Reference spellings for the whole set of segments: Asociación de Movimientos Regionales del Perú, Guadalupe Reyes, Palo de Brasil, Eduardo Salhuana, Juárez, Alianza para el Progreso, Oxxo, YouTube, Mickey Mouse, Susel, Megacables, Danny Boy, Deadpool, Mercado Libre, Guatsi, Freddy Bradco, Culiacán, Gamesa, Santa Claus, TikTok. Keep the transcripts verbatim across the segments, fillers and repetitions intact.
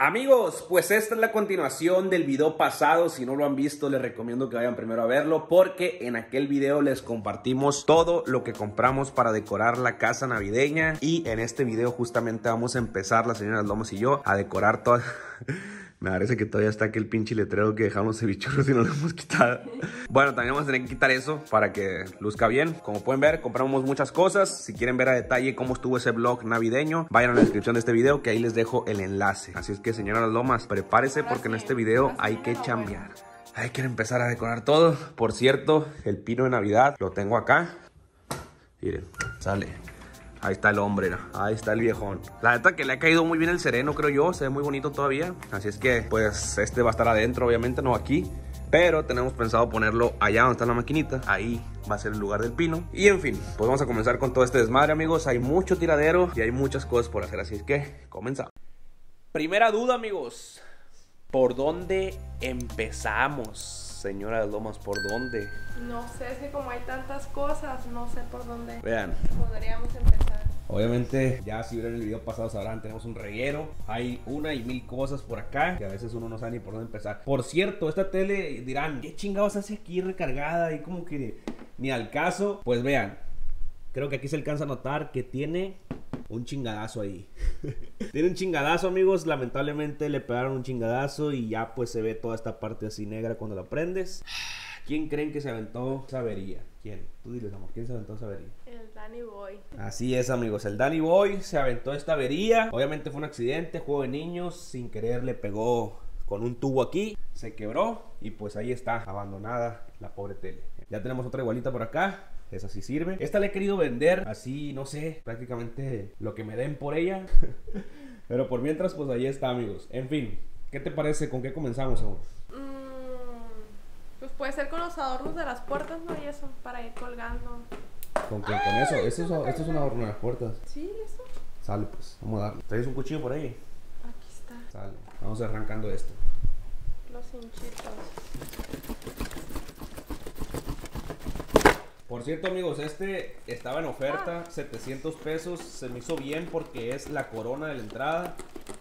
Amigos, pues esta es la continuación del video pasado. Si no lo han visto, les recomiendo que vayan primero a verlo, porque en aquel video les compartimos todo lo que compramos para decorar la casa navideña. Y en este video justamente vamos a empezar, las señoras Lomas y yo, a decorar toda... Me parece que todavía está aquel pinche letrero que dejamos cevichurros y no lo hemos quitado. Bueno, también vamos a tener que quitar eso para que luzca bien. Como pueden ver, compramos muchas cosas. Si quieren ver a detalle cómo estuvo ese vlog navideño, vayan a la descripción de este video, que ahí les dejo el enlace. Así es que, señora Lomas, prepárese porque en este video hay que chambear. Hay que empezar a decorar todo. Por cierto, el pino de Navidad lo tengo acá. Miren, sale. Ahí está el hombre, ¿no? Ahí está el viejón. La neta que le ha caído muy bien el sereno, creo yo. Se ve muy bonito todavía. Así es que, pues, este va a estar adentro, obviamente, no aquí. Pero tenemos pensado ponerlo allá donde está la maquinita. Ahí va a ser el lugar del pino. Y en fin, pues vamos a comenzar con todo este desmadre, amigos. Hay mucho tiradero y hay muchas cosas por hacer. Así es que, comenzamos. Primera duda, amigos. ¿Por dónde empezamos? Señora Lomas, ¿por dónde? No sé, es que como hay tantas cosas, no sé por dónde. Vean, podríamos empezar. Obviamente, ya si vieron el video pasado sabrán, tenemos un reguero. Hay una y mil cosas por acá que a veces uno no sabe ni por dónde empezar. Por cierto, esta tele dirán, ¿qué chingados hace aquí recargada? Y como que ni al caso. Pues vean, creo que aquí se alcanza a notar que tiene un chingadazo ahí. Tiene un chingadazo, amigos. Lamentablemente le pegaron un chingadazo y ya pues se ve toda esta parte así negra cuando la prendes. ¿Quién creen que se aventó esa avería? ¿Quién? Tú diles, amor, ¿quién se aventó esa avería? El Danny Boy. Así es, amigos, el Danny Boy se aventó esta avería. Obviamente fue un accidente, juego de niños. Sin querer le pegó con un tubo aquí, se quebró y pues ahí está, abandonada la pobre tele. Ya tenemos otra igualita por acá. Esa sí sirve. Esta la he querido vender así, no sé, prácticamente lo que me den por ella. Pero por mientras, pues ahí está, amigos. En fin, ¿qué te parece? ¿Con qué comenzamos, amor? Mm, pues puede ser con los adornos de las puertas, ¿no? Y eso, para ir colgando. ¿Con qué? ¿Con eso? Esto es, esto es un adorno de las puertas. Sí, eso. Sale, pues, vamos a darle. ¿Traes un cuchillo por ahí? Aquí está. Sale, vamos arrancando esto. Los hinchitos. Por cierto, amigos, este estaba en oferta, setecientos pesos, se me hizo bien porque es la corona de la entrada,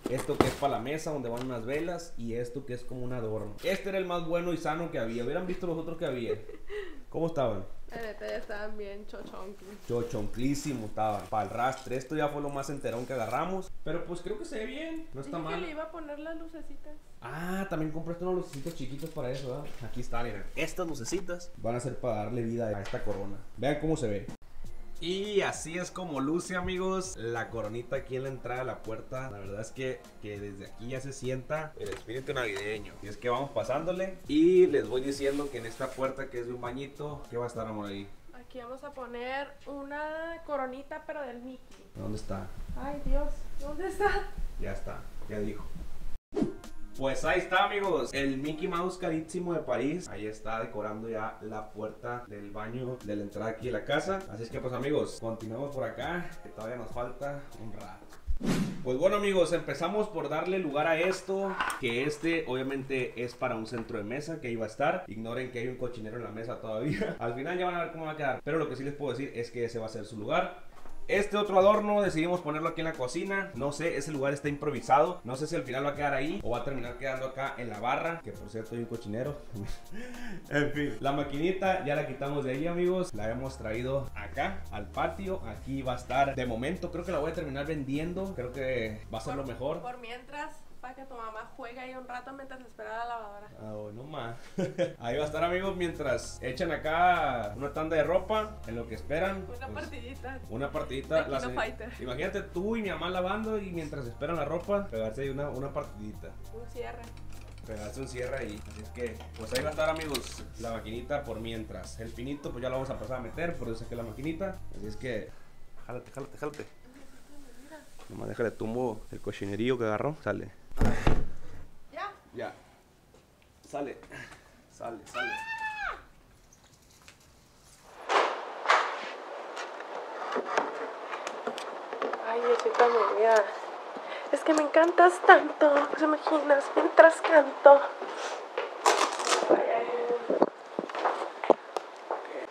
esto que es para la mesa donde van unas velas y esto que es como un adorno. Este era el más bueno y sano que había, hubieran visto los otros que había. ¿Cómo estaban? La neta ya estaban bien chochonclis. Chochonclísimo estaban, para el rastre, esto ya fue lo más enterón que agarramos, pero pues creo que se ve bien, no está mal. Dije que le iba a poner las lucecitas. Ah, también compraste unos lucecitos chiquitos para eso, ¿verdad? Aquí está, miren. Estas lucecitas van a ser para darle vida a esta corona. Vean cómo se ve. Y así es como luce, amigos, la coronita aquí en la entrada de la puerta. La verdad es que, que desde aquí ya se sienta el espíritu navideño. Y es que vamos pasándole. Y les voy diciendo que en esta puerta, que es de un bañito, ¿qué va a estar, amor, ahí? Aquí vamos a poner una coronita, pero del Mickey. ¿Dónde está? Ay, Dios, ¿dónde está? Ya está, ya dijo. Pues ahí está, amigos, el Mickey Mouse carísimo de París. Ahí está decorando ya la puerta del baño de la entrada aquí de la casa. Así es que pues, amigos, continuamos por acá, que todavía nos falta un rato. Pues bueno, amigos, empezamos por darle lugar a esto, que este obviamente es para un centro de mesa que iba a estar. Ignoren que hay un cochinero en la mesa todavía. Al final ya van a ver cómo va a quedar, pero lo que sí les puedo decir es que ese va a ser su lugar. Este otro adorno decidimos ponerlo aquí en la cocina. No sé, ese lugar está improvisado. No sé si al final va a quedar ahí o va a terminar quedando acá en la barra, que por cierto hay un cochinero. En fin, la maquinita ya la quitamos de ahí, amigos. La hemos traído acá, al patio. Aquí va a estar, de momento creo que la voy a terminar vendiendo. Creo que va a ser por, lo mejor. Por mientras, para que tu mamá juegue ahí un rato mientras espera la lavadora. Ah, oh, no más. Ahí va a estar, amigos, mientras echan acá una tanda de ropa, en lo que esperan. Una pues, partidita. Una partidita. La se... Imagínate tú y mi mamá lavando y mientras esperan la ropa, pegarse ahí una, una partidita. Un cierre. Pegarse un cierre ahí. Así es que, pues ahí va a estar, amigos, la maquinita por mientras. El pinito, pues ya lo vamos a empezar a meter, por eso es que la maquinita. Así es que, jálate, jálate, jálate. Nomás déjale tumbo el cochinerío que agarró. Sale. Ya. Ya. Sale. Sale, sale. ¡Ah! Ay, Diosita mía. Es que me encantas tanto. ¿Te imaginas? Mientras canto.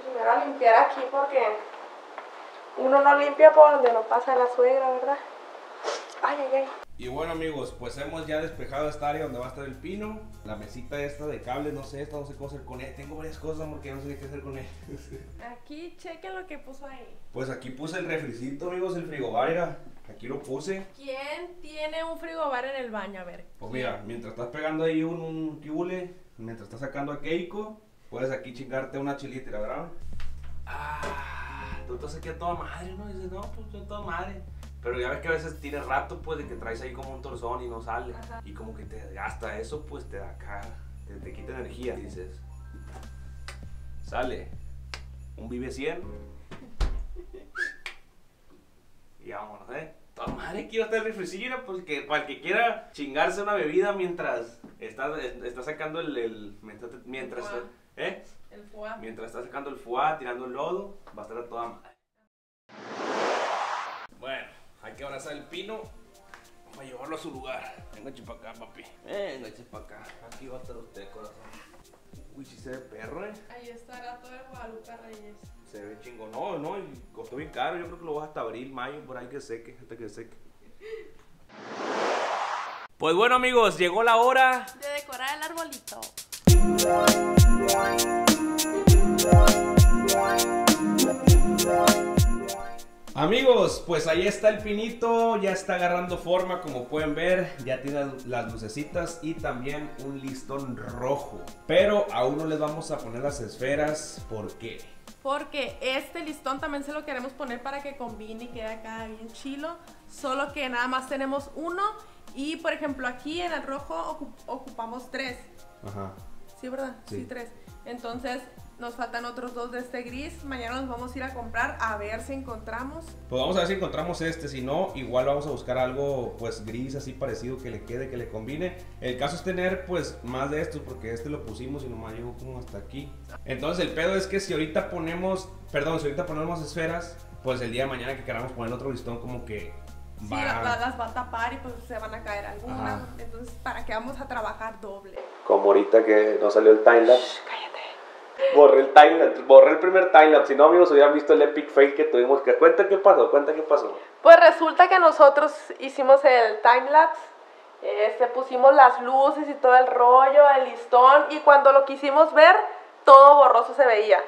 Primero a limpiar aquí porque uno no limpia por donde no pasa la suegra, ¿verdad? Ay, ay, ay. Y bueno amigos, pues hemos ya despejado esta área donde va a estar el pino. La mesita esta de cables, no sé, esta no sé cómo hacer con él. Tengo varias cosas porque no sé qué hacer con él. Aquí, chequen lo que puso ahí. Pues aquí puse el refricito amigos, el frigobar, era. Aquí lo puse. ¿Quién tiene un frigobar en el baño? A ver. Pues mira, mientras estás pegando ahí un, un tibule, mientras estás sacando a Keiko, puedes aquí chingarte una chilitera, ¿verdad? Ah, tú estás aquí a toda madre, ¿no? Dices, no, pues yo a toda madre. Pero ya ves que a veces tienes rato, pues, de que traes ahí como un torzón y no sale. Ajá. Y como que te desgasta eso, pues, te da acá, te, te quita energía. Y dices, sale un Vive cien. Y vámonos, ¿eh? Toda madre, quiero estar en refrigerador, porque para el que quiera chingarse una bebida mientras está, está sacando el... el mientras, mientras, ¿eh? El fuá. Mientras está sacando el fuá, tirando el lodo, va a estar a toda madre. Bueno. Hay que abrazar el pino para llevarlo a su lugar. Venga, chipa acá, papi. Venga, chipa acá. Aquí va a estar usted, corazón. Uy, si se ve perro, eh. Ahí estará todo el Guadalupe Reyes. Se ve chingón. No, no, y costó bien caro. Yo creo que lo vas hasta abril, mayo, por ahí que seque, hasta que seque. Pues bueno, amigos, llegó la hora de decorar el arbolito. Amigos, pues ahí está el pinito, ya está agarrando forma como pueden ver, ya tiene las lucecitas y también un listón rojo. Pero aún no les vamos a poner las esferas, ¿por qué? Porque este listón también se lo queremos poner para que combine y quede acá bien chilo, solo que nada más tenemos uno y por ejemplo aquí en el rojo ocupamos tres. Ajá. Sí, ¿verdad? Sí, sí, tres. Entonces nos faltan otros dos de este gris. Mañana nos vamos a ir a comprar a ver si encontramos. Pues vamos a ver si encontramos este. Si no, igual vamos a buscar algo pues gris así parecido que le quede, que le combine. El caso es tener pues más de estos, porque este lo pusimos y nomás llegó como hasta aquí. Entonces el pedo es que si ahorita ponemos, perdón, si ahorita ponemos esferas, pues el día de mañana que queramos poner otro listón como que... va... sí, las, las va a tapar y pues se van a caer algunas. Ajá. Entonces, ¿para qué vamos a trabajar doble? Como ahorita que no salió el timelapse. Cállate. Borré el timelapse, borré el primer timelapse. Si no, amigos, hubieran visto el epic fail que tuvimos. Que... cuenta qué pasó, cuenta qué pasó. Pues resulta que nosotros hicimos el timelapse, este, pusimos las luces y todo el rollo, el listón, y cuando lo quisimos ver, todo borroso se veía.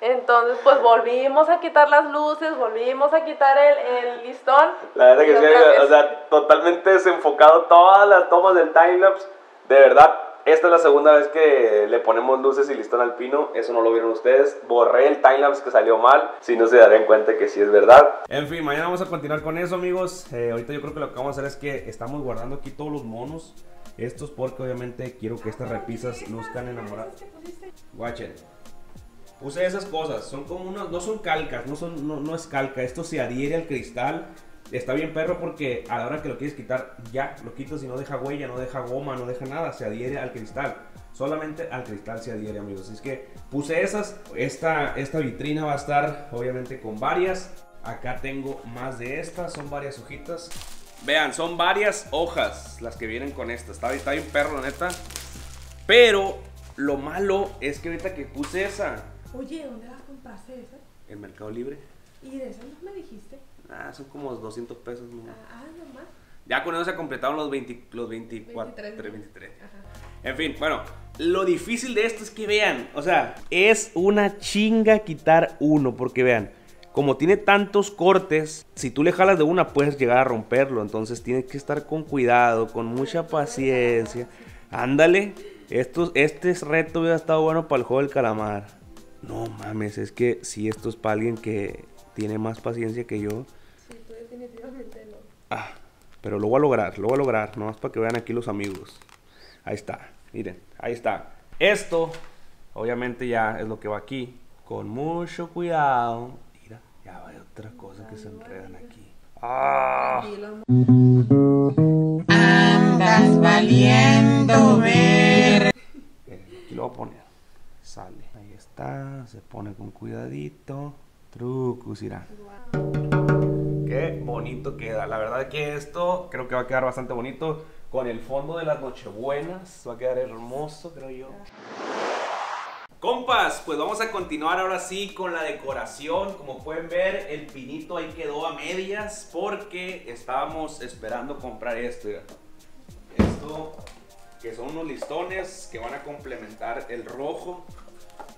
Entonces, pues volvimos a quitar las luces, volvimos a quitar el, el listón. La verdad que sí, o sea, totalmente desenfocado todas las tomas del timelapse. De verdad, esta es la segunda vez que le ponemos luces y listón al pino. Eso no lo vieron ustedes. Borré el timelapse que salió mal. Si no, se darían cuenta que sí es verdad. En fin, mañana vamos a continuar con eso, amigos. Eh, ahorita yo creo que lo que vamos a hacer es que estamos guardando aquí todos los monos. Estos porque obviamente quiero que estas repisas luzcan enamoradas. Guachen. Puse esas cosas. Son como unas... no son calcas. No, son, no, no es calca. Esto se adhiere al cristal. Está bien perro porque a la hora que lo quieres quitar, ya lo quitas y no deja huella, no deja goma, no deja nada, se adhiere al cristal. Solamente al cristal se adhiere, amigos. Así es que puse esas. Esta, esta vitrina va a estar obviamente con varias. Acá tengo más de estas, son varias hojitas. Vean, son varias hojas las que vienen con esta. Está, está bien perro, la neta. Pero lo malo es que ahorita que puse esa... Oye, ¿dónde la compraste esa? En Mercado Libre. ¿Y de esas no me dijiste? Ah, son como doscientos pesos. ¿No? Ah, nomás. Ya con eso se completaron los veinte, los veinticuatro, veintitrés. veintitrés. En fin, bueno, lo difícil de esto es que vean, o sea, es una chinga quitar uno, porque vean, como tiene tantos cortes, si tú le jalas de una puedes llegar a romperlo, entonces tienes que estar con cuidado, con mucha paciencia. Ándale, estos, este reto hubiera estado bueno para el juego del calamar. No mames, es que si esto es para alguien que tiene más paciencia que yo. Sí, tú definitivamente no. Ah, pero lo voy a lograr, lo voy a lograr. Nomás para que vean aquí los amigos. Ahí está, miren, ahí está. Esto, obviamente ya es lo que va aquí. Con mucho cuidado. Mira, ya hay otras cosas que se enredan aquí. ¡Ah! Andas valiendo ver. Aquí lo voy a poner. Sale, ahí está, se pone con cuidadito. Trucos, irá. Wow. Qué bonito queda. La verdad que esto creo que va a quedar bastante bonito. Con el fondo de las nochebuenas va a quedar hermoso, creo yo. Compas, pues vamos a continuar ahora sí con la decoración. Como pueden ver, el pinito ahí quedó a medias porque estábamos esperando comprar esto. Esto, que son unos listones que van a complementar el rojo.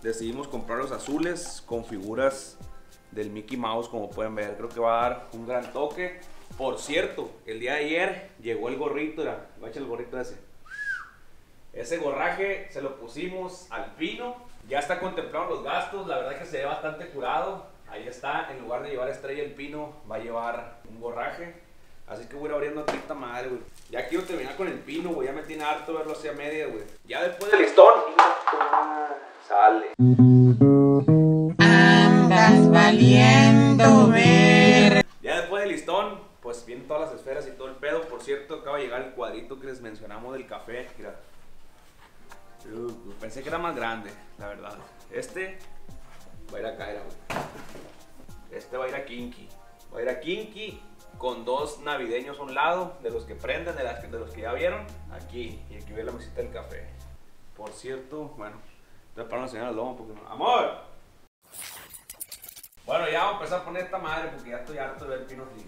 Decidimos comprar los azules con figuras del Mickey Mouse, como pueden ver. Creo que va a dar un gran toque. Por cierto, el día de ayer llegó el gorrito, mira, va a echar el gorrito ese. Ese gorraje se lo pusimos al pino, ya está contemplado los gastos, la verdad es que se ve bastante curado. Ahí está, en lugar de llevar estrella el pino, va a llevar un gorraje. Así que voy a ir abriendo esta madre, güey. Ya quiero terminar con el pino, güey, ya me tiene harto verlo hacia media, güey. Ya después del listón, sale. Andas valiendo ver. Ya después del listón, pues vienen todas las esferas y todo el pedo. Por cierto, acaba de llegar el cuadrito que les mencionamos del café, mira. Uh, pensé que era más grande, la verdad. Este va a ir acá, era, este va a ir a Kinky. Va a ir a Kinky con dos navideños a un lado, de los que prenden, de, las que, de los que ya vieron. Aquí, y aquí ve la mesita del café. Por cierto, bueno, estoy para una señora Lomo porque no. ¡Amor! Bueno, ya vamos a empezar a poner esta madre porque ya estoy harto de ver el pino frío.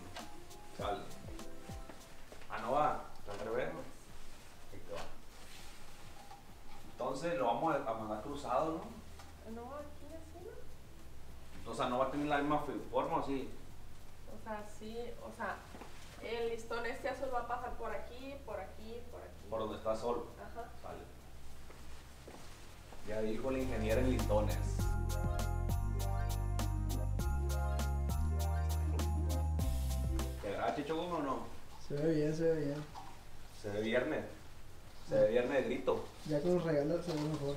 Sale. Ah, no va, al revés. Entonces lo vamos a mandar cruzado, ¿no? No, aquí encima. O sea, no va a tener la misma forma, ¿sí? O sea, sí, o sea, el listón este azul va a pasar por aquí, por aquí, por aquí. Por donde está solo. Ajá. Vale. Ya dijo la ingeniera en listones. ¿Te agrada, Chicho, o no? Se ve bien, se ve bien. Se ve viernes. Se ve viernes de grito. Ya con los regalos se ve mejor.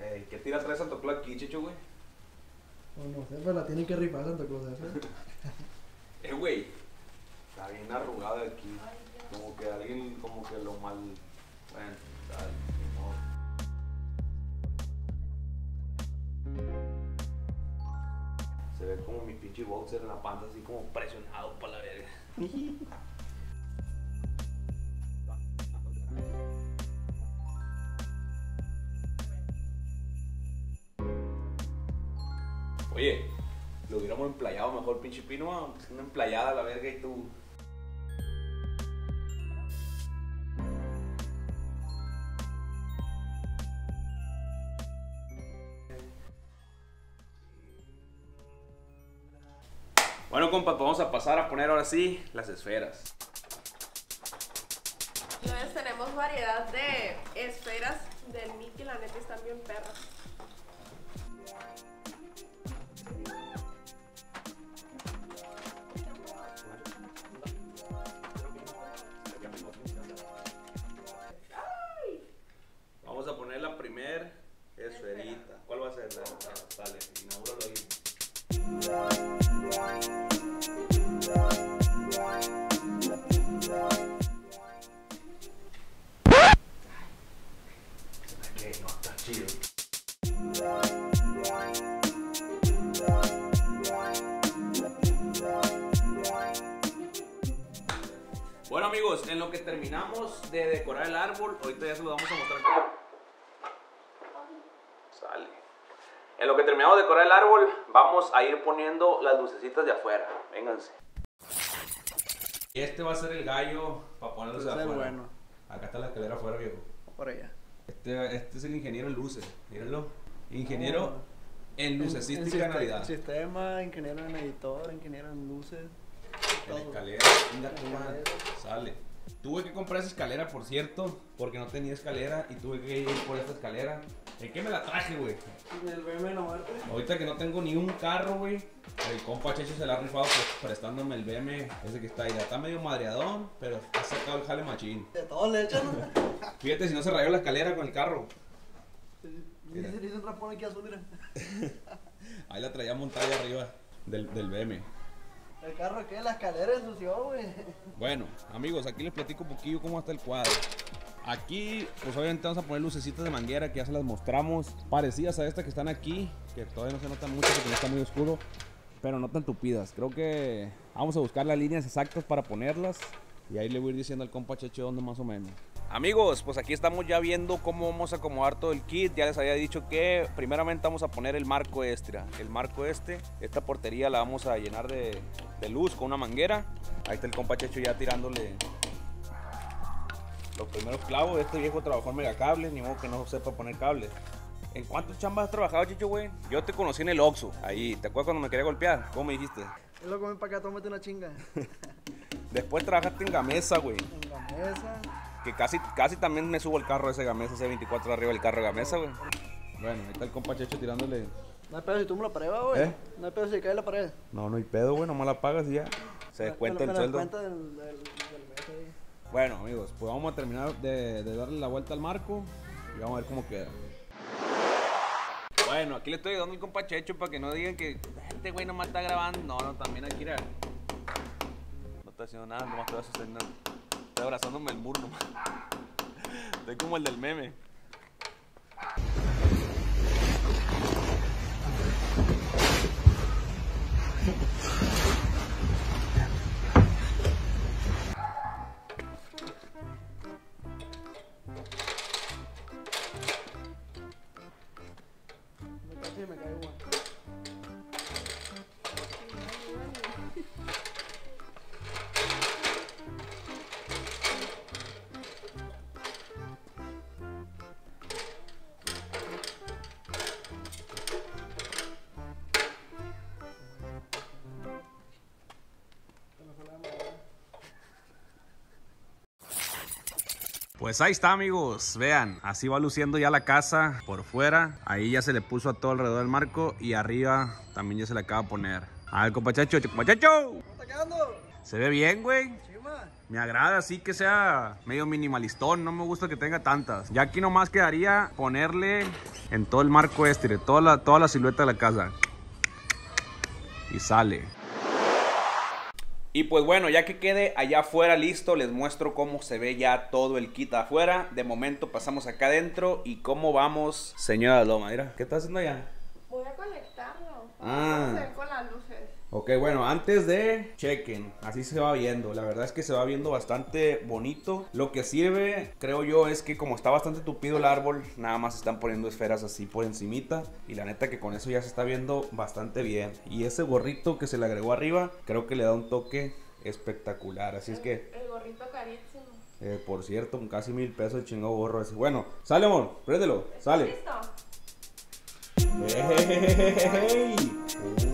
Ey, ¿qué tira trae Santa Claus aquí, Chicho, güey? Pues no sé, pero la tienen que rifar Santa Claus esa. Eh, güey, está bien arrugado aquí. Como que alguien, como que lo mal... Bueno, tal, no. Se ve como mi pinche boxer en la panza, así como presionado para la verga. Oye, lo hubiéramos emplayado mejor, pinche pino, una emplayada a la verga y tú. Bueno, compa, pues vamos a pasar a poner ahora sí las esferas. Entonces tenemos variedad de esferas del Mickey, la neta están bien perras. Bueno, amigos, en lo que terminamos de decorar el árbol, ahorita ya se lo vamos a mostrar cómo sale. En lo que terminamos de decorar el árbol, vamos a ir poniendo las lucecitas de afuera. Vénganse. Este va a ser el gallo para ponerlos de afuera. Bueno. Acá está la escalera afuera, viejo. Por allá. Este, este es el ingeniero en luces, mírenlo. Ingeniero oh. en lucecística en Navidad. Sistema, ingeniero en editor, ingeniero en luces. En la escalera, en la escalera, sale. Tuve que comprar esa escalera, por cierto, porque no tenía escalera y tuve que ir por esta escalera. ¿En qué me la traje, güey? En el B M Norte. Ahorita que no tengo ni un carro, güey, el compa Checho se la ha rifado pues, prestándome el B M. Ese que está ahí, está medio madreadón, pero ha sacado el jale machín. De todo le echan. Fíjate si no se rayó la escalera con el carro. Mira. Se le hizo un raspón aquí azul, mira. Ahí la traía montada ahí arriba del, del B M. El carro que la escalera ensució, güey. Bueno, amigos, aquí les platico un poquillo cómo está el cuadro. Aquí, pues obviamente vamos a poner lucecitas de manguera que ya se las mostramos. Parecidas a estas que están aquí, que todavía no se notan mucho porque no está muy oscuro, pero no tan tupidas. Creo que vamos a buscar las líneas exactas para ponerlas. Y ahí le voy a ir diciendo al compa Cheche dónde más o menos. Amigos, pues aquí estamos ya viendo cómo vamos a acomodar todo el kit. Ya les había dicho que primeramente vamos a poner el marco extra. El marco este, esta portería la vamos a llenar de, de luz con una manguera. Ahí está el compa Checho ya tirándole los primeros clavos. Este viejo trabajó en megacables, ni modo que no sepa poner cables. ¿En cuántas chambas has trabajado, Chicho, güey? Yo te conocí en el Oxxo, ahí. ¿Te acuerdas cuando me quería golpear? ¿Cómo me dijiste? Es loco, ven para acá, tómate una chinga. Después trabajaste en Gamesa, güey. En Gamesa. Que casi, casi también me subo el carro ese Gamesa, ese veinticuatro arriba del carro de Gamesa, güey. Bueno, ahí está el compa Checho tirándole. No hay pedo si tú me la pared, güey. ¿Eh? No hay pedo si cae la pared. No, no hay pedo, güey, nomás la pagas y ya. Se descuenta el sueldo. Del, del, del mes ahí. Bueno, amigos, pues vamos a terminar de, de darle la vuelta al marco y vamos a ver cómo queda. Bueno, aquí le estoy dando el compa Checho para que no digan que este güey nomás está grabando. No, no, también aquí era. No está haciendo nada, nomás estoy haciendo nada. Estoy abrazándome el muro nomás. Estoy como el del meme. Pues ahí está, amigos, vean, así va luciendo ya la casa por fuera. Ahí ya se le puso a todo alrededor del marco y arriba también ya se le acaba de poner. A ver, compachacho, compachacho. ¿Cómo está quedando? Se ve bien, güey. Me agrada así que sea medio minimalistón, no me gusta que tenga tantas. Ya aquí nomás quedaría ponerle en todo el marco este, toda la, toda la silueta de la casa. Y sale. Y pues bueno, ya que quede allá afuera listo, les muestro cómo se ve ya todo el kit afuera. De momento pasamos acá adentro y cómo vamos, señora Loma, mira. ¿Qué está haciendo allá? Voy a conectarlo. Ah. Voy a hacer con las luces. Ok, bueno, antes de chequen, así se va viendo. La verdad es que se va viendo bastante bonito. Lo que sirve, creo yo, es que como está bastante tupido el árbol, nada más están poniendo esferas así por encimita. Y la neta que con eso ya se está viendo bastante bien. Y ese gorrito que se le agregó arriba, creo que le da un toque espectacular. Así el, es que... El gorrito carísimo. Eh, por cierto, casi mil pesos el chingado gorro ese. Bueno, sale, amor, préndelo, sale. ¿Listo? ¡Ey! ¡Uy!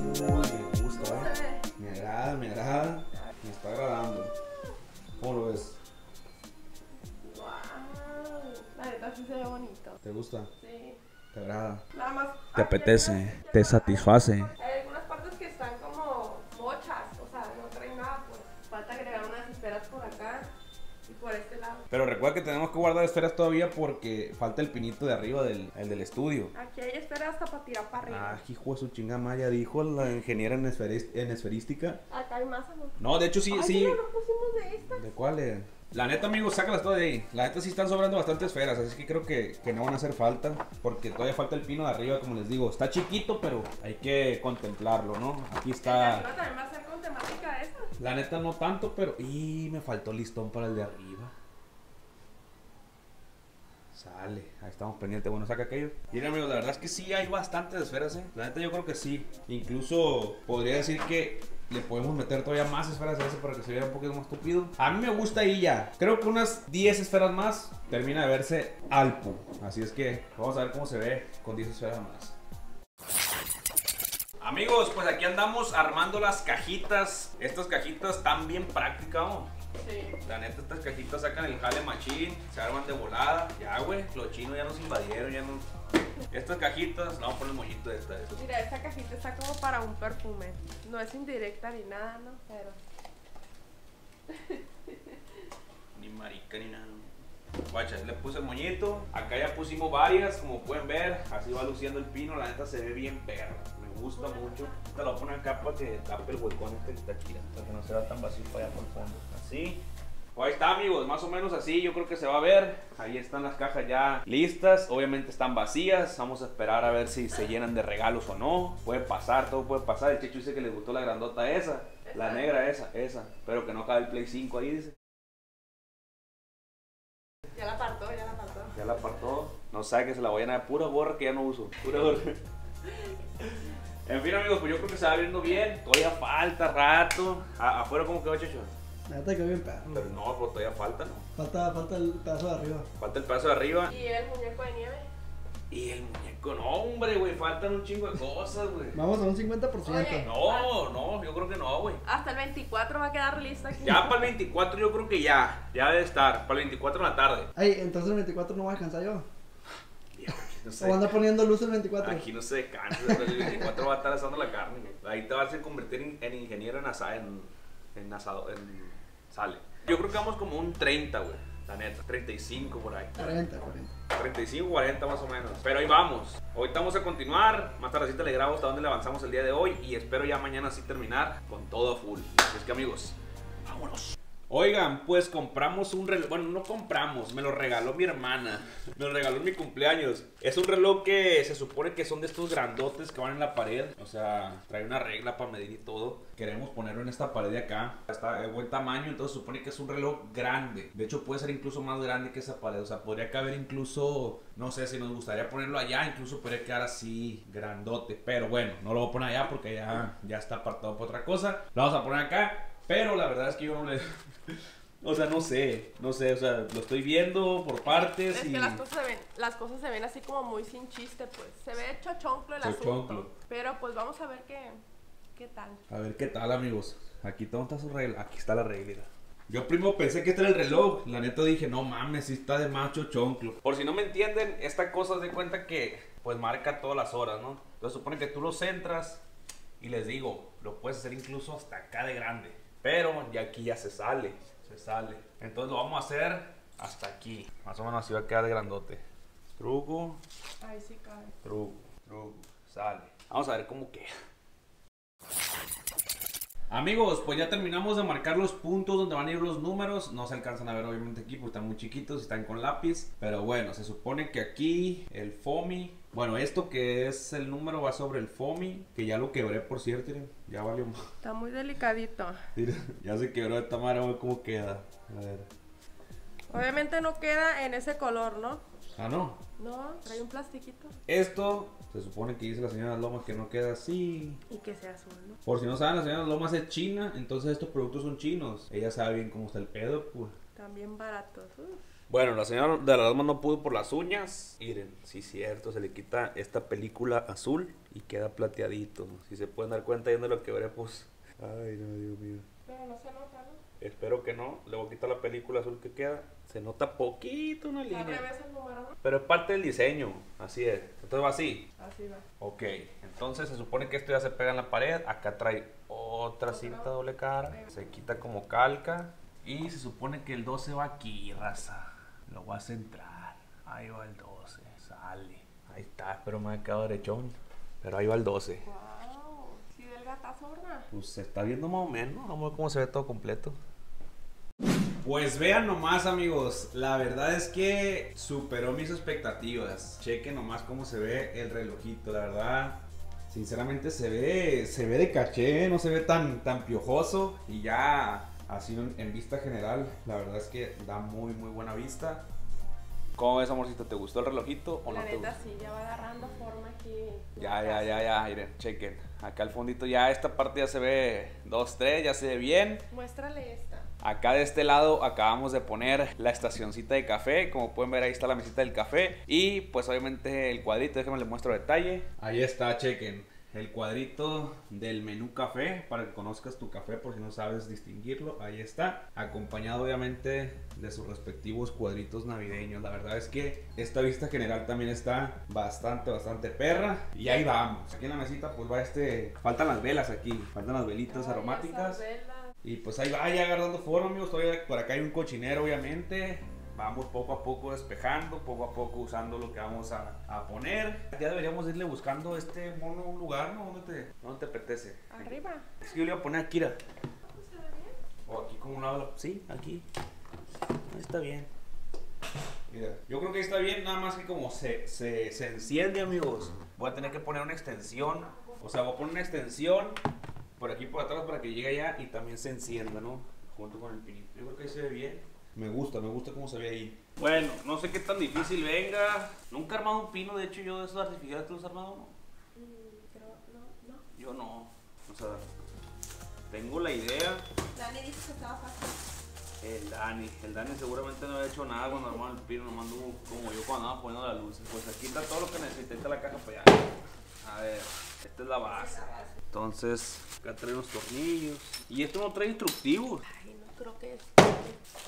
Me agrada, me agrada, me está agradando. ¿Cómo lo ves? ¡Wow! La neta sí se ve bonito. ¿Te gusta? Sí. ¿Te agrada? Nada más. ¿Te apetece? ¿Te satisface? Hay algunas partes que están como mochas, o sea, no traen nada, pues falta agregar unas esferas por acá y por este lado. Pero recuerda que tenemos que guardar esferas todavía porque falta el pinito de arriba del, el del estudio. Aquí hay esferas hasta para tirar para arriba. Ah, hijo de su chinga maya, dijo la ingeniera en, esferis, en esferística. Acá hay más, amor. No, de hecho sí, ay, sí. Mira, no pusimos de estas. ¿De cuáles? La neta, amigos, sácalas todas de ahí. La neta sí están sobrando bastantes esferas, así que creo que, que no van a hacer falta. Porque todavía falta el pino de arriba, como les digo. Está chiquito, pero hay que contemplarlo, ¿no? Aquí está. ¿El de arriba también va a ser con temática esa? La neta no tanto, pero... Y me faltó listón para el de arriba. Sale, ahí estamos pendientes. Bueno, saca aquello. Miren, amigos, la verdad es que sí hay bastantes esferas, ¿eh? La neta yo creo que sí. Incluso podría decir que le podemos meter todavía más esferas a ese para que se vea un poquito más tupido. A mí me gusta ahí ya. Creo que unas diez esferas más termina de verse alpo. Así es que vamos a ver cómo se ve con diez esferas más. Amigos, pues aquí andamos armando las cajitas. Estas cajitas están bien prácticas, ¿no? Sí. La neta, estas cajitas sacan el jale machín, se arman de volada. Ya, güey, los chinos ya nos invadieron, ya no. Estas cajitas, no, pon el moñito de esta. De mira, esta cajita está como para un perfume. No es indirecta ni nada, ¿no? Pero... ni marica ni nada. Guacha, le puse el moñito. Acá ya pusimos varias, como pueden ver. Así va luciendo el pino, la neta se ve bien perro. Me gusta mucho. Te lo ponen acá para que tape el huecón este que está aquí, para que no se vea tan vacío para allá por el fondo. Así. Ahí está, amigos, más o menos así yo creo que se va a ver. Ahí están las cajas ya listas. Obviamente están vacías. Vamos a esperar a ver si se llenan de regalos o no. Puede pasar, todo puede pasar. El Checho dice que le gustó la grandota esa, la negra esa, esa. Pero que no cabe el Play cinco ahí, dice. Ya la apartó, ya la apartó. Ya la apartó. No sabe que se la voy a llenar. Pura borra que ya no uso. Pura borra. En fin, amigos, pues yo creo que se va viendo bien. Todavía falta rato. A, afuera, ¿cómo quedó, Checho? La neta quedó bien pedo. Pero no, pues todavía falta, ¿no? Falta, falta el pedazo de arriba. Falta el pedazo de arriba. ¿Y el muñeco de nieve? Y el muñeco, no, hombre, güey, faltan un chingo de cosas, güey. Vamos a un cincuenta por ciento. Oye, no, no, yo creo que no, güey. Hasta el veinticuatro va a quedar lista aquí. Ya para el veinticuatro yo creo que ya, ya debe estar, para el veinticuatro en la tarde. Ay, entonces el veinticuatro no voy a descansar yo. No sé. O anda poniendo luz el veinticuatro. Aquí no se descansa, el veinticuatro va a estar asando la carne, güey. Ahí te vas a convertir en, en ingeniero en asado, en, en asado, en sale. Yo creo que vamos como un treinta, güey. La neta, treinta y cinco por ahí. cuarenta, cuarenta. treinta y cinco, cuarenta más o menos. Pero ahí vamos. Hoy vamos a continuar. Más tardecita le grabo hasta donde le avanzamos el día de hoy. Y espero ya mañana sí terminar con todo full. Así es que, amigos, vámonos. Oigan, pues compramos un reloj. Bueno, no compramos, me lo regaló mi hermana. Me lo regaló en mi cumpleaños. Es un reloj que se supone que son de estos grandotes que van en la pared. O sea, trae una regla para medir y todo. Queremos ponerlo en esta pared de acá. Está de buen tamaño, entonces se supone que es un reloj grande. De hecho, puede ser incluso más grande que esa pared. O sea, podría caber incluso, no sé, si nos gustaría ponerlo allá, incluso podría quedar así, grandote. Pero bueno, no lo voy a poner allá porque ya, ya está apartado por otra cosa. Lo vamos a poner acá. Pero la verdad es que yo no le... O sea, no sé, no sé, o sea, lo estoy viendo por partes. Es y... que las cosas, se ven, las cosas se ven así como muy sin chiste, pues. Se ve chochonclo el asunto. Pero pues vamos a ver qué, qué tal. A ver qué tal, amigos. Aquí todo está su regla, aquí está la regla. Yo primero pensé que este era el reloj. La neta dije, no mames, si está de macho chonclo. Por si no me entienden, esta cosa de cuenta que pues marca todas las horas, ¿no? Entonces supone que tú lo centras y les digo, lo puedes hacer incluso hasta acá de grande. Pero ya aquí ya se sale, se sale. Entonces lo vamos a hacer hasta aquí. Más o menos así va a quedar de grandote. Truco. Ahí sí cabe. Truco, truco, sale. Vamos a ver cómo queda. Amigos, pues ya terminamos de marcar los puntos donde van a ir los números. No se alcanzan a ver obviamente aquí porque están muy chiquitos y están con lápiz. Pero bueno, se supone que aquí el FOMI. Bueno, esto que es el número va sobre el FOMI. Que ya lo quebré, por cierto, miren. Ya valió más. Está muy delicadito. Mira, ya se quebró esta madre, a ver cómo queda. A ver. Obviamente no queda en ese color, ¿no? Ah, ¿no? No, trae un plastiquito. Esto se supone que dice la señora Lomas que no queda así. Y que sea azul, ¿no? Por si no saben, la señora Lomas es china, entonces estos productos son chinos. Ella sabe bien cómo está el pedo, pues. También baratos. Uh. Bueno, la señora de la Lomas no pudo por las uñas. Miren, sí es cierto, se le quita esta película azul y queda plateadito. Si se pueden dar cuenta, yo no lo quebré, pues. Ay, no, Dios mío. Pero no se nota, ¿no? Espero que no, le voy a quitar la película azul que queda. Se nota poquito una línea. Pero es parte del diseño, así es. Entonces va así. Así va. Ok, entonces se supone que esto ya se pega en la pared. Acá trae otra cinta doble cara. Se quita como calca. Y se supone que el doce va aquí, raza. Lo voy a centrar. Ahí va el doce, sale. Ahí está, pero me ha quedado derechón. Pero ahí va el doce. Wow, sí del gatazo, ¿verdad? Pues se está viendo más o menos. Vamos a ver cómo se ve todo completo. Pues vean nomás, amigos, la verdad es que superó mis expectativas. Chequen nomás cómo se ve el relojito, la verdad. Sinceramente se ve, se ve de caché, no se ve tan, tan piojoso. Y ya así en vista general, la verdad es que da muy muy buena vista. ¿Cómo ves, amorcito? ¿Te gustó el relojito o no te gustó? La neta sí, ya va agarrando forma aquí. Ya, ya, ya, ya, miren, chequen. Acá al fondito ya esta parte ya se ve dos, tres, ya se ve bien. Muéstrale esta. Acá de este lado acabamos de poner la estacioncita de café. Como pueden ver, ahí está la mesita del café. Y pues obviamente el cuadrito, déjenme les muestro detalle. Ahí está, chequen. El cuadrito del menú café, para que conozcas tu café por si no sabes distinguirlo, ahí está. Acompañado obviamente de sus respectivos cuadritos navideños. La verdad es que esta vista general también está bastante, bastante perra. Y ahí vamos. Aquí en la mesita pues va este... Faltan las velas aquí, faltan las velitas aromáticas. Y pues ahí va ya agarrando forma, amigos. Todavía por acá hay un cochinero obviamente. Vamos poco a poco despejando, poco a poco usando lo que vamos a, a poner. Ya deberíamos irle buscando este mono un lugar, ¿no? ¿Dónde te, dónde te apetece? Arriba. Es que yo le iba a poner a Kira. ¿Se ve bien? O aquí como una... Sí, aquí. Ahí está bien. Mira, yo creo que está bien, nada más que como se, se, se enciende, amigos. Voy a tener que poner una extensión. O sea, voy a poner una extensión por aquí por atrás para que llegue allá y también se encienda, ¿no? Junto con el pinito. Yo creo que ahí se ve bien. Me gusta, me gusta cómo se ve ahí. Bueno, no sé qué tan difícil venga. Nunca he armado un pino, de hecho yo de esos artificiales. ¿Tú has armado no? Pero no, no. Yo no. O sea, tengo la idea. Dani dijo que estaba fácil. El Dani, el Dani seguramente no había hecho nada cuando armaba el pino, nomás anduvo como yo cuando andaba poniendo las luces. Pues aquí está todo lo que necesité, está la caja para allá. A ver, esta es la base. Entonces, acá trae unos tornillos. Y esto no trae instructivos. Ay, no creo que es.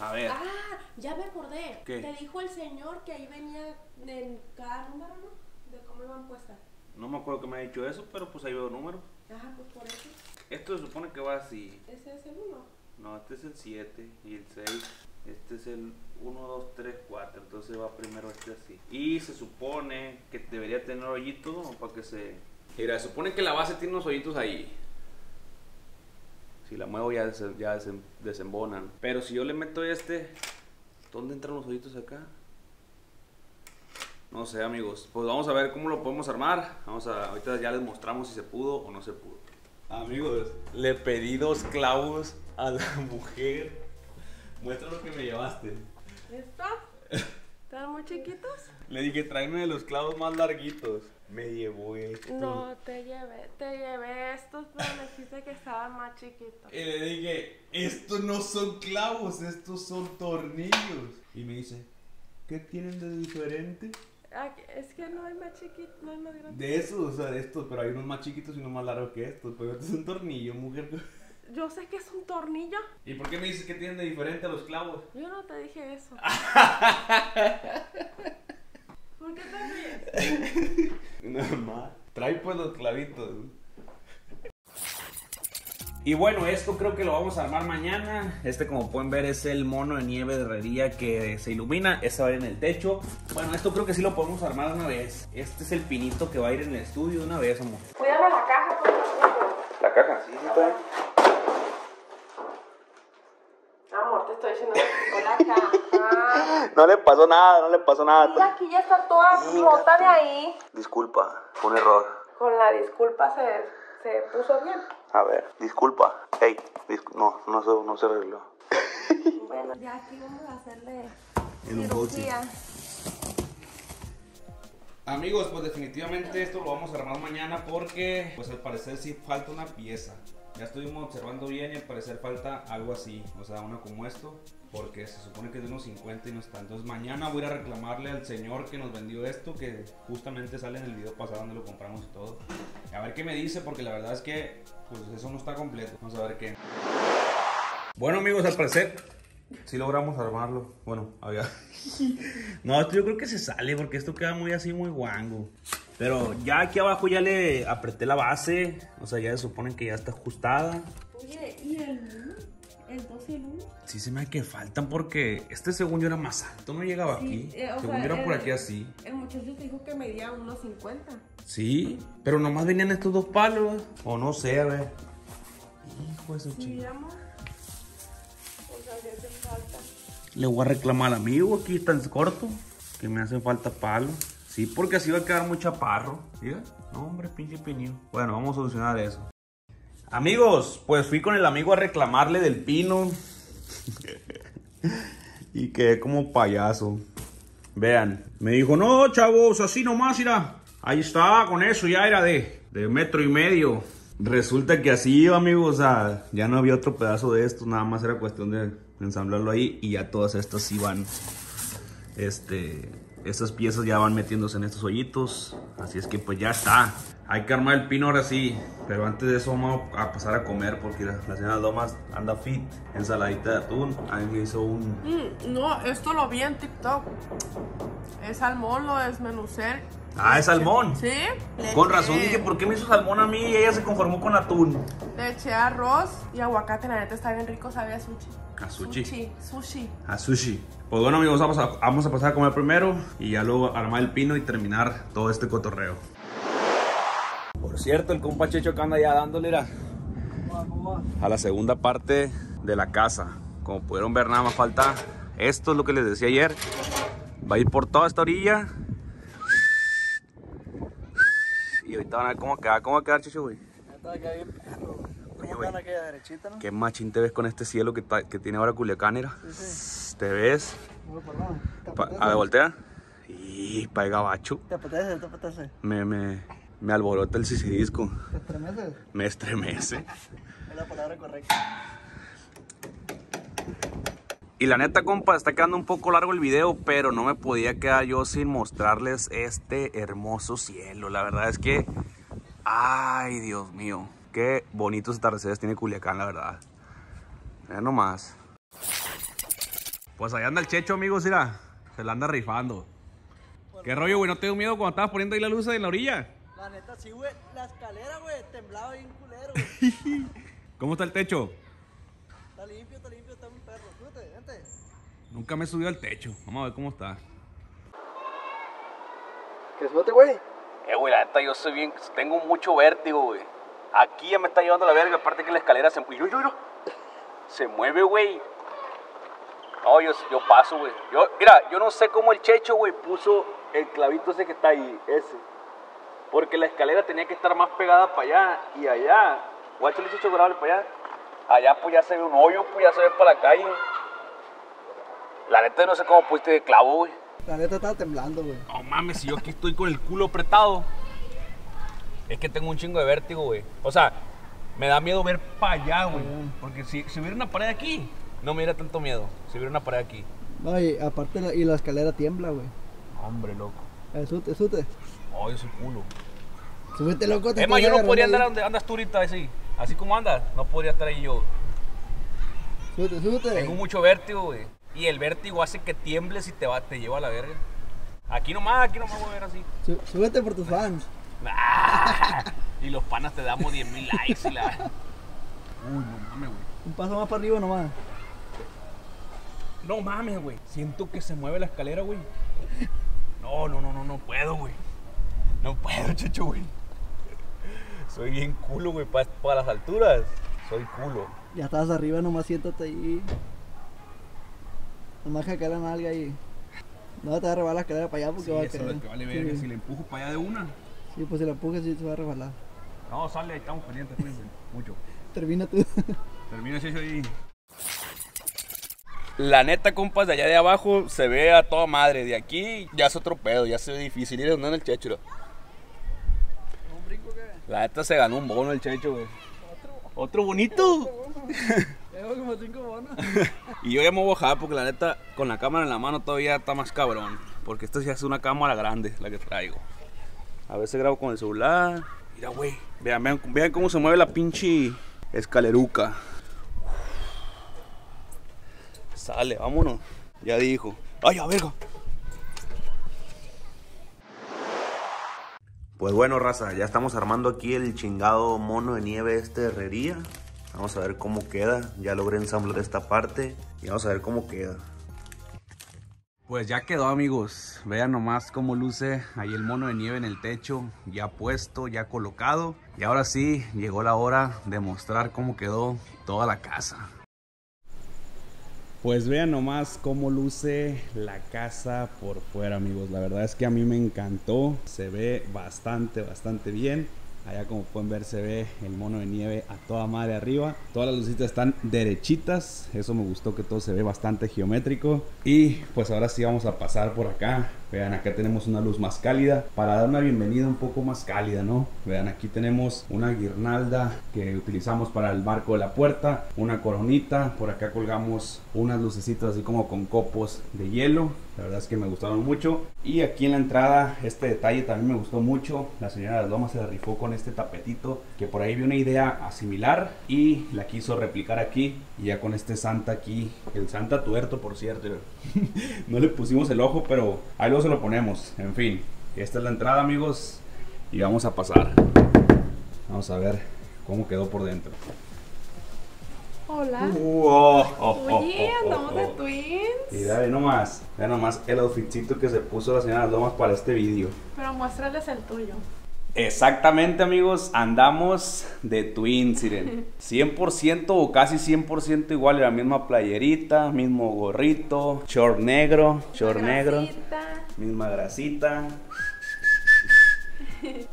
A ver. Ah, ya me acordé. ¿Qué? Te dijo el señor que ahí venía en cada número, ¿no? De cómo iban puestas. No me acuerdo que me ha dicho eso, pero pues ahí veo números. Ajá, pues por eso. Esto se supone que va así. ¿Ese es el uno? No, este es el siete y el seis. Este es el uno, dos, tres, cuatro. Entonces va primero este así. Y se supone que debería tener hoyitos, ¿no? Para que se... Mira, se supone que la base tiene unos hoyitos ahí. Si la muevo ya, des, ya desem, desembonan. Pero si yo le meto este, ¿dónde entran los hoyitos acá? No sé, amigos. Pues vamos a ver cómo lo podemos armar. Vamos a... Ahorita ya les mostramos si se pudo o no se pudo. Amigos, le pedí dos clavos a la mujer. Muestra lo que me llevaste. ¿Esto? ¿Están muy chiquitos? Le dije, tráeme los clavos más larguitos. Me llevó esto. No, te llevé, te llevé estos, pero me dijiste que estaban más chiquitos. Y le dije, estos no son clavos, estos son tornillos. Y me dice, ¿qué tienen de diferente? Ah, es que no hay más chiquitos, no hay más grandes. De esos, o sea, de estos, pero hay unos más chiquitos y unos más largos que estos. Pero este es un tornillo, mujer. Yo sé que es un tornillo. ¿Y por qué me dices que tienen de diferente a los clavos? Yo no te dije eso. ¿Por qué te ríes? Nada más. Trae pues los clavitos. Y bueno, esto creo que lo vamos a armar mañana. Este, como pueden ver, es el mono de nieve de herrería que se ilumina. Este va a ir en el techo. Bueno, esto creo que sí lo podemos armar una vez. Este es el pinito que va a ir en el estudio una vez, amor. Cuídame la caja, por favor. La caja, sí, sí está. Amor, te estoy diciendo que con la caja. No le pasó nada, no le pasó nada. Mira, aquí ya está toda rota de ahí. Disculpa, fue un error. Con la disculpa se... ¿Se puso bien? A ver, disculpa. Ey, discu no, no se, no se arregló. Bueno, ya aquí vamos a hacerle cirugía. Amigos, pues definitivamente esto lo vamos a armar mañana porque pues al parecer sí falta una pieza. Ya estuvimos observando bien y al parecer falta algo así, o sea, una como esto, porque se supone que es de unos cincuenta y no está. Entonces mañana voy a reclamarle al señor que nos vendió esto, que justamente sale en el video pasado donde lo compramos y todo. A ver qué me dice, porque la verdad es que pues eso no está completo. Vamos a ver qué. Bueno, amigos, al parecer sí logramos armarlo. Bueno, había... No, esto yo creo que se sale porque esto queda muy así, muy guango. Pero ya aquí abajo ya le apreté la base. O sea, ya se supone que ya está ajustada. Oye, ¿y el uno? ¿El dos y el uno? Sí, se me hace que faltan porque este según yo era más alto. No llegaba sí, aquí. Eh, según sea, yo era el, por aquí así. El muchacho te dijo que medía uno cincuenta. Sí, pero nomás venían estos dos palos. O no sé, a ver. Hijo de su chico. Sí, amor. O sea, ya hacen falta. Le voy a reclamar al amigo aquí, está en corto. Que me hacen falta palos. Sí, porque así va a quedar muy chaparro. ¿Sí? No, hombre, pinche pinillo. Bueno, vamos a solucionar eso. Amigos, pues fui con el amigo a reclamarle del pino. Y quedé como payaso. Vean, me dijo, no, chavos, así nomás, mira. Ahí está, con eso ya era de, de metro y medio. Resulta que así iba, amigos. O sea, ya no había otro pedazo de esto. Nada más era cuestión de ensamblarlo ahí. Y ya todas estas iban. Este... Estas piezas ya van metiéndose en estos hoyitos. Así es que pues ya está. Hay que armar el pino ahora sí. Pero antes de eso vamos a pasar a comer. Porque la, la señora Lomas anda fit. Ensaladita de atún. A mí me hizo un... Mm, no, esto lo vi en TikTok. Es salmón, lo desmenucé. Ah, es salmón. Sí. Le con razón eché. Dije, ¿por qué me hizo salmón a mí? Y ella se conformó con atún. Le eché arroz y aguacate. La neta está bien rico, sabe a sushi. A sushi. Sushi. Sushi. A sushi. Pues bueno, amigos, vamos a, vamos a pasar a comer primero y ya luego armar el pino y terminar todo este cotorreo. Por cierto, el compa Checho que anda ya dándole a, a la segunda parte de la casa. Como pudieron ver, nada más falta. Esto es lo que les decía ayer. Va a ir por toda esta orilla. Y ahorita van a ver cómo queda. ¿Cómo va a quedar, Checho, güey? Está acá bien perro. güey. ¿No? Qué machín te ves con este cielo que, que tiene ahora Culiacán, era. Sí, sí. ¿Te ves? Muy perdón. A ver, voltea. Y pa' el gabacho. ¿Te apetece? ¿Te apetece? Me, me, me alborota el sisidisco. ¿Te estremeces? Me estremece. Es la palabra correcta. Y la neta, compa, está quedando un poco largo el video, pero no me podía quedar yo sin mostrarles este hermoso cielo. La verdad es que, ay, Dios mío, qué bonitos atardeceres tiene Culiacán, la verdad. Mira nomás. Pues allá anda el Checho, amigos, mira, se la anda rifando. Bueno, ¿qué rollo, güey? ¿No te dio miedo cuando estabas poniendo ahí la luz en la orilla? La neta, sí, güey, la escalera, güey, temblaba bien culero, güey. ¿Cómo está el techo? Está limpio, está limpio, está muy perro. Súbete, vente. Nunca me he subido al techo. Vamos a ver cómo está. ¿Qué suerte, güey? Eh, güey, la neta, yo soy bien... Tengo mucho vértigo, güey. Aquí ya me está llevando la verga. Aparte que la escalera se... Yo, yo, yo. Se mueve, güey. No, yo, yo paso, güey. Yo, mira, yo no sé cómo el Checho, güey, puso el clavito ese que está ahí. Ese. Porque la escalera tenía que estar más pegada para allá. Y allá... Guacho, le hizo chocolate para allá. Allá pues ya se ve un hoyo, pues ya se ve para la calle. La neta no sé cómo pusiste de clavo, güey. La neta estaba temblando, güey. No mames, si yo aquí estoy con el culo apretado. Es que tengo un chingo de vértigo, güey. O sea, me da miedo ver para allá, güey. Porque si, si hubiera una pared aquí, no me diera tanto miedo. Si hubiera una pared aquí. No, y aparte, y la escalera tiembla, güey. Hombre, loco. Sute, sute. Ay, ese culo. Súbete, loco. Te Emma, yo no podría andar ahí donde andas tú ahorita, así. Así como andas, no podría estar ahí yo. Súbete, súbete. Tengo mucho vértigo, güey. Y el vértigo hace que tiembles y te, va, te lleva a la verga. Aquí nomás, aquí nomás voy a ver así. Súbete por tus fans. Ah, y los panas te damos diez mil likes y la... Uy, no mames, güey. Un paso más para arriba nomás. No mames, güey. Siento que se mueve la escalera, güey. No, no, no, no, no puedo, güey. No puedo, Checho, güey. Soy bien culo, güey, para pa las alturas. Soy culo. Ya estás arriba, nomás siéntate ahí. Nomás que acá la nalga ahí. No te va a rebalar la escalera para allá porque sí, va a caer. Eso es lo que vale verga. Sí. Si le empujo para allá de una. Sí, pues si la empujas sí se va a rebalar. No, sale, ahí estamos pendientes, cuídense. Mucho. Termina tú. Termina Checho ahí. La neta, compas, de allá de abajo se ve a toda madre. De aquí ya es otro pedo, ya se ve difícil ir andando en el Checho. La neta se ganó un bono el Checho, güey. ¿Otro? ¿Otro bonito? Otro bono. Llevo como cinco bonos. Y yo ya me voy a bajar porque la neta, con la cámara en la mano todavía está más cabrón. Porque esto ya es una cámara grande, la que traigo. A veces grabo con el celular. Mira, güey. Vean, vean, vean cómo se mueve la pinche escaleruca. Sale, vámonos. Ya dijo. ¡Ay, a verga! Pues bueno, raza, ya estamos armando aquí el chingado mono de nieve este de herrería. Vamos a ver cómo queda. Ya logré ensamblar esta parte y vamos a ver cómo queda. Pues ya quedó, amigos. Vean nomás cómo luce ahí el mono de nieve en el techo. Ya puesto, ya colocado. Y ahora sí, llegó la hora de mostrar cómo quedó toda la casa. Pues vean nomás cómo luce la casa por fuera, amigos. La verdad es que a mí me encantó. Se ve bastante, bastante bien. Allá como pueden ver se ve el mono de nieve a toda madre arriba. Todas las lucitas están derechitas. Eso me gustó, que todo se ve bastante geométrico. Y pues ahora sí vamos a pasar por acá. Vean, acá tenemos una luz más cálida para dar una bienvenida un poco más cálida, ¿no? Vean, aquí tenemos una guirnalda que utilizamos para el marco de la puerta. Una coronita. Por acá colgamos unas lucecitas así como con copos de hielo. La verdad es que me gustaron mucho. Y aquí en la entrada este detalle también me gustó mucho. La señora de las Lomas se rifó con este tapetito, que por ahí vi una idea similar y la quiso replicar aquí. Y ya con este santa aquí, el santa tuerto, por cierto. No le pusimos el ojo, pero ahí lo se lo ponemos. En fin, esta es la entrada, amigos, y vamos a pasar. Vamos a ver cómo quedó por dentro. Hola. Uh, oh, oh, oh, Oye, oh, andamos oh, oh. de twins. Y dale nomás, dale nomás el outfitcito que se puso la señora Lomas para este vídeo. Pero muéstrales el tuyo. Exactamente, amigos, andamos de twins, Siren. cien por ciento o casi cien por ciento igual, la misma playerita, mismo gorrito, short negro, short grasita. negro. Misma grasita.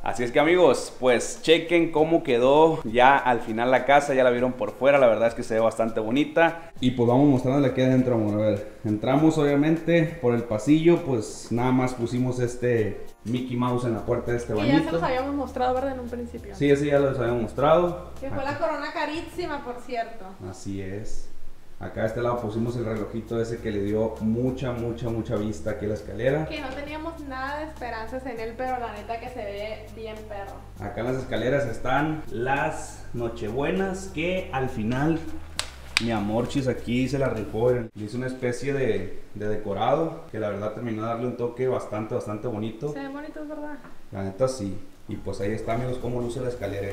Así es que amigos, pues chequen cómo quedó ya al final la casa. Ya la vieron por fuera, la verdad es que se ve bastante bonita. Y pues vamos mostrándola aquí adentro, amor. A ver, entramos obviamente por el pasillo, pues nada más pusimos este Mickey Mouse en la puerta de este bañito. Y ya se los habíamos mostrado, ¿verdad? En un principio. Sí, ese ya los habíamos mostrado. Que fue la corona carísima, por cierto. Así es. Acá a este lado pusimos el relojito ese que le dio mucha, mucha, mucha vista aquí a la escalera. Que no teníamos nada de esperanzas en él, pero la neta que se ve bien perro. Acá en las escaleras están las nochebuenas que al final mi amorchis aquí se la rifó. Le hizo una especie de, de decorado que la verdad terminó de darle un toque bastante, bastante bonito. Se ven bonitos, ¿verdad? La neta sí. Y pues ahí está, amigos, cómo luce la escalera.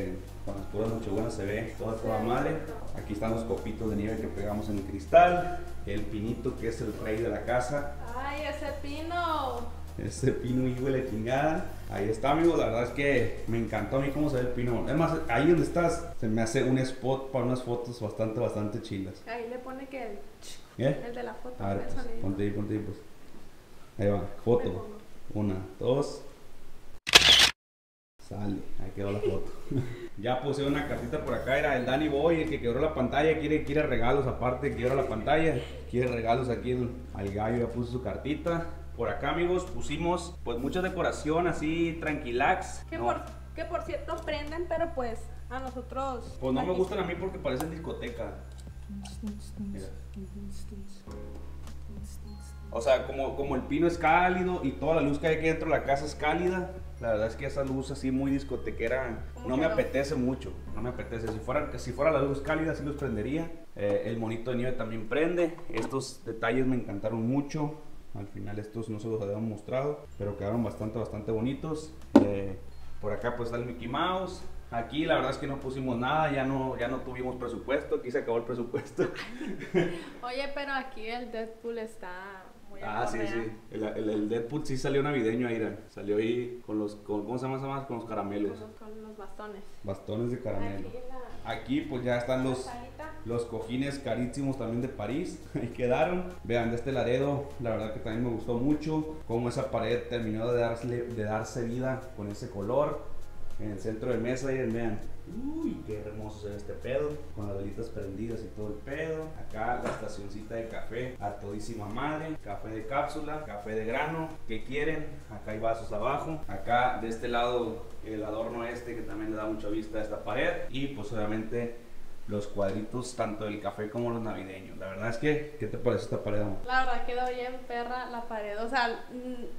Con las puras nochebuenas se ve toda toda madre. Aquí están los copitos de nieve que pegamos en el cristal. El pinito que es el rey de la casa. ¡Ay, ese pino! Ese pino, hijo de la chingada. Ahí está, amigos, la verdad es que me encantó a mí cómo se ve el pino. Es más, ahí donde estás se me hace un spot para unas fotos bastante, bastante chilas. Ahí le pone que el... ¿Eh? El de la foto. A ver, pues, ponte ahí, ponte ahí, pues. Ahí va, foto. Una, dos... Dale, ahí quedó la foto. Ya puse una cartita por acá, era el Danny Boy, el que quebró la pantalla, quiere, quiere regalos aparte, quebró la pantalla, quiere regalos aquí el, al gallo, ya puso su cartita. Por acá, amigos, pusimos pues mucha decoración así, tranquilax. Que, no. por, que por cierto prenden, pero pues a nosotros... Pues no me gustan a mí porque parecen discoteca. Mira. O sea, como, como el pino es cálido y toda la luz que hay aquí dentro de la casa es cálida, la verdad es que esa luz así muy discotequera no me apetece mucho, no me apetece. Si fuera, si fuera la luz cálida sí los prendería. Eh, el monito de nieve también prende. Estos detalles me encantaron mucho. Al final estos no se los habíamos mostrado, pero quedaron bastante, bastante bonitos. Eh, por acá pues está el Mickey Mouse. Aquí la verdad es que no pusimos nada, ya no, ya no tuvimos presupuesto, aquí se acabó el presupuesto. Oye, pero aquí el Deadpool está... Ah, sí, sí. El, el, el Deadpool sí salió navideño ahí, ¿eh? Salió ahí con los, con, ¿cómo se llama? Con los caramelos. Con los, con los bastones. Bastones de caramelo. Aquí, la... Aquí pues ya están los, los cojines carísimos también de París. Ahí quedaron. Vean, de este Laredo, la verdad que también me gustó mucho. Cómo esa pared terminó de, darle, de darse vida con ese color. En el centro de mesa, ahí vean. Uy, qué hermoso se ve este pedo, con las velitas prendidas y todo el pedo. Acá la estacioncita de café a todísima madre. Café de cápsula, café de grano, ¿qué quieren? Acá hay vasos abajo. Acá de este lado el adorno este que también le da mucha vista a esta pared. Y pues obviamente los cuadritos tanto del café como los navideños. La verdad es que, ¿qué te parece esta pared, amor? La verdad quedó bien perra la pared. O sea,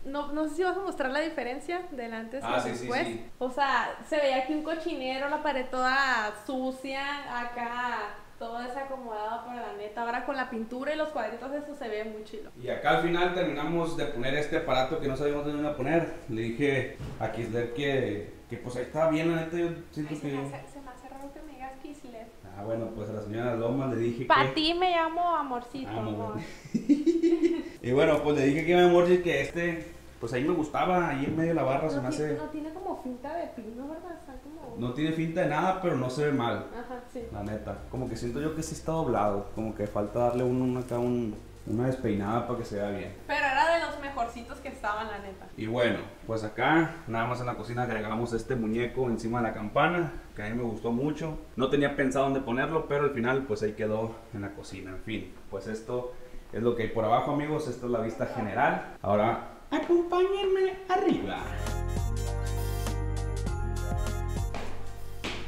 no, no sé si vas a mostrar la diferencia del antes ah, y sí, después sí, sí. O sea, se veía aquí un cochinero, la pared toda sucia, acá todo desacomodado, pero la neta ahora con la pintura y los cuadritos eso se ve muy chilo. Y acá al final terminamos de poner este aparato que no sabíamos dónde iba a poner. Le dije a Kisler que, que pues ahí está bien, la neta yo siento Ay, que... Se me hace, se me hace raro que me digas Kisler. Ah, bueno, pues a la señora Loma le dije pa que... Para ti me llamo Amorcito, ah, amor. Y bueno, pues le dije que me amor, que este, pues ahí me gustaba, ahí en medio de la barra no se me hace... No tiene como finta de pino, ¿verdad? Está como... No tiene finta de nada, pero no se ve mal. Ajá, sí. La neta, como que siento yo que sí está doblado, como que falta darle uno, uno acá, un... una despeinada para que se vea bien. Pero era de los mejorcitos que estaban, la neta. Y bueno, pues acá, nada más en la cocina agregamos este muñeco encima de la campana, que a mí me gustó mucho. No tenía pensado dónde ponerlo, pero al final pues ahí quedó en la cocina. En fin, pues esto es lo que hay por abajo, amigos. Esta es la vista general. Ahora, acompáñenme arriba.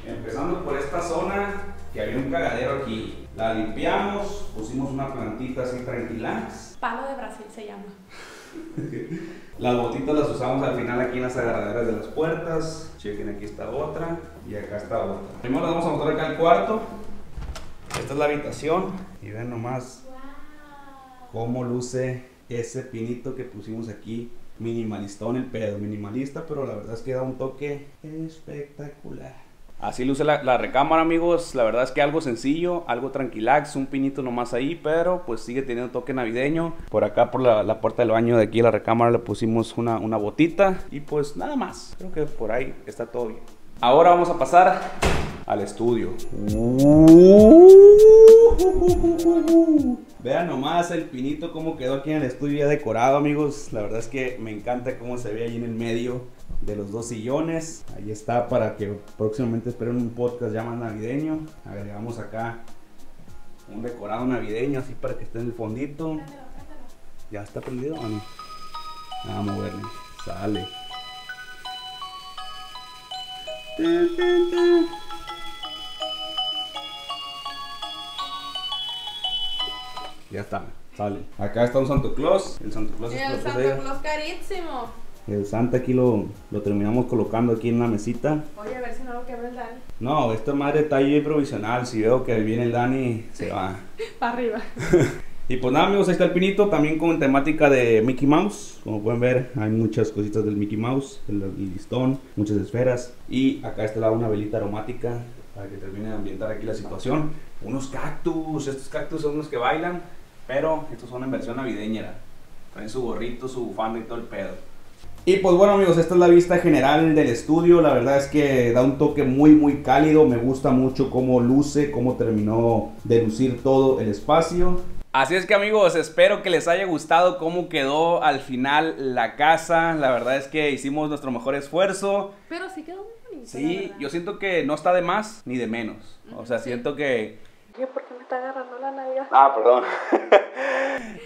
Empezando por esta zona, que había un cagadero aquí. La limpiamos, pusimos una plantita así tranquila. Palo de Brasil se llama. Las botitas las usamos al final aquí en las agarraderas de las puertas. Chequen, aquí está otra y acá está otra. Primero las vamos a mostrar acá el cuarto. Esta es la habitación. Y vean nomás wow. Cómo luce ese pinito que pusimos aquí. Minimalistón el pedo, minimalista, pero la verdad es que da un toque espectacular. Así luce la, la recámara, amigos. La verdad es que algo sencillo, algo tranquilax, un pinito nomás ahí, pero pues sigue teniendo toque navideño. Por acá, por la, la puerta del baño de aquí, la recámara, le pusimos una, una botita. Y pues nada más, creo que por ahí está todo bien. Ahora vamos a pasar al estudio. Uh-huh. Vean nomás el pinito cómo quedó aquí en el estudio ya decorado, amigos. La verdad es que me encanta cómo se ve ahí en el medio de los dos sillones. Ahí está, para que próximamente esperen un podcast ya más navideño. Agregamos acá un decorado navideño así para que esté en el fondito. Cántalo, cántalo. ¿Ya está prendido o no? Ah, moverle. Sale. Tan, tan, tan. Ya está, sale. Acá está un Santa Claus. El Santa Claus, el Santa Claus carísimo. El Santa aquí lo, lo terminamos colocando aquí en la mesita. Oye, a ver si no lo quebra el Dani. No, esta madre está ahí provisional. Si veo que viene el Dani, se va para arriba. Y pues nada, amigos, ahí está el pinito, también con temática de Mickey Mouse. Como pueden ver, hay muchas cositas del Mickey Mouse, el, el listón, muchas esferas. Y acá está una velita aromática para que termine de ambientar aquí la situación. Unos cactus, estos cactus son los que bailan, pero estos son en versión navideña. Traen su gorrito, su bufanda y todo el pedo. Y pues bueno, amigos, esta es la vista general del estudio. La verdad es que da un toque muy muy cálido. Me gusta mucho cómo luce, cómo terminó de lucir todo el espacio. Así es que, amigos, espero que les haya gustado cómo quedó al final la casa. La verdad es que hicimos nuestro mejor esfuerzo. Pero sí quedó muy bonito. Sí, yo siento que no está de más ni de menos. Uh-huh. O sea, siento que... Oye, ¿por qué me está agarrando la Navidad? Ah, perdón.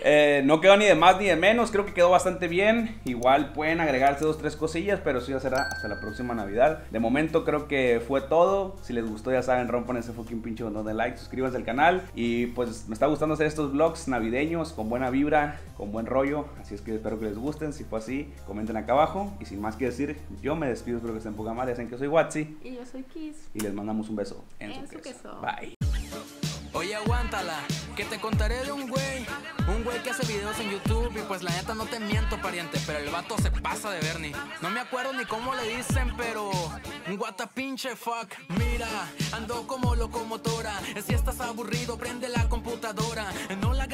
eh, no quedó ni de más ni de menos. Creo que quedó bastante bien. Igual pueden agregarse dos, tres cosillas, pero eso ya será hasta la próxima Navidad. De momento creo que fue todo. Si les gustó, ya saben, rompan ese fucking pinche botón de like, suscríbanse al canal. Y pues me está gustando hacer estos vlogs navideños con buena vibra, con buen rollo. Así es que espero que les gusten. Si fue así, comenten acá abajo. Y sin más que decir, yo me despido. Espero que estén poca madre. Dicen que soy Guatsi. Y yo soy Kiss. Y les mandamos un beso en, en su, su queso. queso. Bye. Oye, aguántala, que te contaré de un güey, un güey que hace videos en YouTube. Y pues la neta no te miento, pariente, pero el vato se pasa de Bernie. No me acuerdo ni cómo le dicen, pero un guata pinche fuck. Mira, ando como locomotora. Si estás aburrido, prende la computadora. No la